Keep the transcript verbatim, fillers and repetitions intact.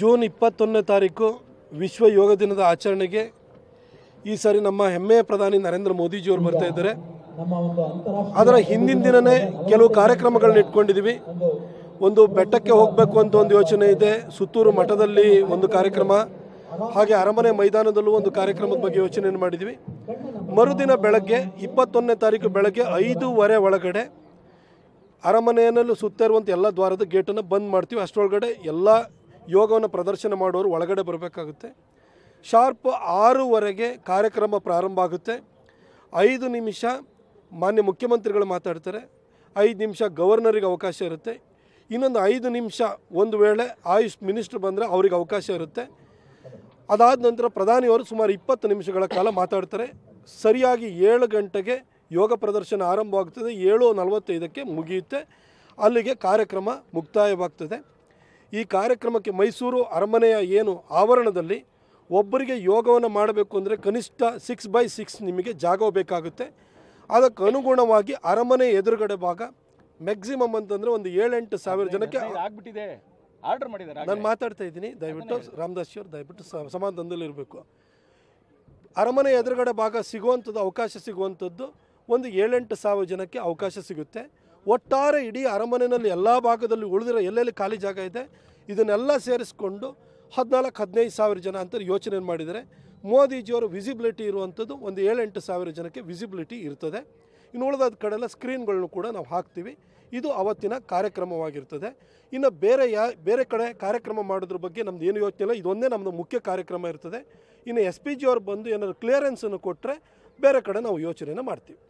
जून इಪ್ಪತ್ತೊಂದನೇ तारीखु विश्व योग दिन ಆಚರಣೆಗೆ ಈ ಸಾರಿ ನಮ್ಮ ಹೆಮ್ಮೆಯ ಪ್ರಧಾನಿ ನರೇಂದ್ರ ಮೋದಿಜಿಯವರು ಬರ್ತಾ ಇದ್ದಾರೆ। ಅದರ ಹಿಂದಿನ ದಿನನೇ ಕೆಲವು ಕಾರ್ಯಕ್ರಮಗಳನ್ನು ಇಟ್ಕೊಂಡಿದ್ದೀವಿ। ಒಂದು ಬೆಟ್ಟಕ್ಕೆ ಹೋಗಬೇಕು ಅಂತ ಒಂದು ಯೋಚನೆ ಇದೆ, ಸುತ್ತೂರು ಮಠದಲ್ಲಿ ಒಂದು ಕಾರ್ಯಕ್ರಮ, ಹಾಗೆ ಅರಮನೆ ಮೈದಾನದಲ್ಲೂ ಒಂದು ಕಾರ್ಯಕ್ರಮದ ಬಗ್ಗೆ ಯೋಚನೆಯನ್ನು ಮಾಡಿದ್ದೀವಿ। ಮರುದಿನ ಬೆಳಗ್ಗೆ ಇಪ್ಪತ್ತೊಂದನೇ ತಾರೀಕು ಬೆಳಗ್ಗೆ ಐದೂವರೆ ಒಳಗಡೆ ಅರಮನೆಯನಲ್ಲೂ ಸುತ್ತಿರುವಂತ ಎಲ್ಲ ದ್ವಾರದ ಗೇಟನ್ನು ಬಂದ್ ಮಾಡ್ತೀವಿ। ಅಷ್ಟರೊಳಗಡೆ ಎಲ್ಲ ಯೋಗವನ್ನು ಪ್ರದರ್ಶನ ಮಾಡೋರು ಒಳಗಡೆ ಬರಬೇಕಾಗುತ್ತೆ। ಶಾರ್ಪ್ ಆರೂವರೆಗೆ ಕಾರ್ಯಕ್ರಮ ಪ್ರಾರಂಭ ಆಗುತ್ತೆ। ಐದು ನಿಮಿಷ ಮಾನ್ಯ ಮುಖ್ಯಮಂತ್ರಿಗಳು ಮಾತಾಡ್ತಾರೆ, ಐದು ನಿಮಿಷ ಗವರ್ನರಿಗೆ ಅವಕಾಶ ಇರುತ್ತೆ, ಇನ್ನೊಂದು ಐದು ನಿಮಿಷ ಒಂದು ವೇಳೆ ಆಯುಷ್ ಮಿನಿಸ್ಟರ್ ಬಂದರೆ ಅವರಿಗೆ ಅವಕಾಶ ಇರುತ್ತೆ। ಅದಾದ ನಂತರ ಪ್ರಧಾನಿಯವರು ಸುಮಾರು ಇಪ್ಪತ್ತು ನಿಮಿಷಗಳ ಕಾಲ ಮಾತಾಡ್ತಾರೆ। ಸರಿಯಾಗಿ ಏಳು ಗಂಟೆಗೆ ಯೋಗ ಪ್ರದರ್ಶನ ಆರಂಭವಾಗುತ್ತದೆ, ಏಳು ನಲವತ್ತೈದಕ್ಕೆ ಮುಗಿಯುತ್ತೆ, ಅಲ್ಲಿಗೆ ಕಾರ್ಯಕ್ರಮ ಮುಕ್ತಾಯವಾಗ್ತದೆ। ಈ ಕಾರ್ಯಕ್ರಮಕ್ಕೆ ಮೈಸೂರು ಅರಮನೆಯ ಏನು ಆವರಣದಲ್ಲಿ ಒಬ್ಬರಿಗೆ ಯೋಗವನ್ನು ಮಾಡಬೇಕು ಅಂದರೆ ಕನಿಷ್ಠ ಸಿಕ್ಸ್ ಬೈ ಸಿಕ್ಸ್ ನಿಮಗೆ ಜಾಗ ಬೇಕಾಗುತ್ತೆ। ಅದಕ್ಕೆ ಅನುಗುಣವಾಗಿ ಅರಮನೆ ಎದುರುಗಡೆ ಭಾಗ ಮ್ಯಾಕ್ಸಿಮಮ್ ಅಂತಂದರೆ ಒಂದು ಏಳೆಂಟು ಸಾವಿರ ಜನಕ್ಕೆ ಆಗ್ಬಿಟ್ಟಿದೆ, ಆರ್ಡರ್ ಮಾಡಿದ್ದಾರೆ। ನಾನು ಮಾತಾಡ್ತಾ ಇದ್ದೀನಿ, ದಯವಿಟ್ಟು ರಾಮದಾಸ್ ಅವರು ದಯವಿಟ್ಟು ಸಮಾಧಾನದಲ್ಲಿ ಇರಬೇಕು। ಅರಮನೆ ಎದುರುಗಡೆ ಭಾಗ ಸಿಗುವಂಥದ್ದು, ಅವಕಾಶ ಸಿಗುವಂಥದ್ದು ಒಂದು ಏಳೆಂಟು ಸಾವಿರ ಜನಕ್ಕೆ ಅವಕಾಶ ಸಿಗುತ್ತೆ। ಒಟ್ಟಾರೆ ಇಡೀ ಅರಮನೆಯಲ್ಲಿ ಎಲ್ಲ ಭಾಗದಲ್ಲಿ ಉಳಿದಿರೋ ಎಲ್ಲೆಲ್ಲಿ ಖಾಲಿ ಜಾಗ ಇದೆ ಇದನ್ನೆಲ್ಲ ಸೇರಿಸ್ಕೊಂಡು ಹದಿನಾಲ್ಕು ಹದಿನೈದು ಸಾವಿರ ಜನ ಅಂತ ಯೋಚನೆ ಮಾಡಿದರೆ ಮೋದಿಜಿಯವರು ವಿಸಿಬಿಲಿಟಿ ಇರುವಂಥದ್ದು ಒಂದು ಏಳೆಂಟು ಸಾವಿರ ಜನಕ್ಕೆ ವಿಸಿಬಿಲಿಟಿ ಇರ್ತದೆ। ಇನ್ನು ಉಳಿದಾದ ಕಡೆಲ್ಲ ಸ್ಕ್ರೀನ್ಗಳನ್ನು ಕೂಡ ನಾವು ಹಾಕ್ತೀವಿ। ಇದು ಅವತ್ತಿನ ಕಾರ್ಯಕ್ರಮವಾಗಿರ್ತದೆ। ಇನ್ನು ಬೇರೆ ಯಾ ಬೇರೆ ಕಡೆ ಕಾರ್ಯಕ್ರಮ ಮಾಡೋದ್ರ ಬಗ್ಗೆ ನಮ್ದು ಏನು ಯೋಚನೆ ಇಲ್ಲ, ಇದೊಂದೇ ನಮ್ಮದು ಮುಖ್ಯ ಕಾರ್ಯಕ್ರಮ ಇರ್ತದೆ। ಇನ್ನು ಎಸ್ ಪಿ ಜಿ ಅವ್ರು ಬಂದು ಏನಾದರೂ ಕ್ಲಿಯರೆನ್ಸನ್ನು ಕೊಟ್ಟರೆ ಬೇರೆ ಕಡೆ ನಾವು ಯೋಚನೆಯನ್ನು ಮಾಡ್ತೀವಿ।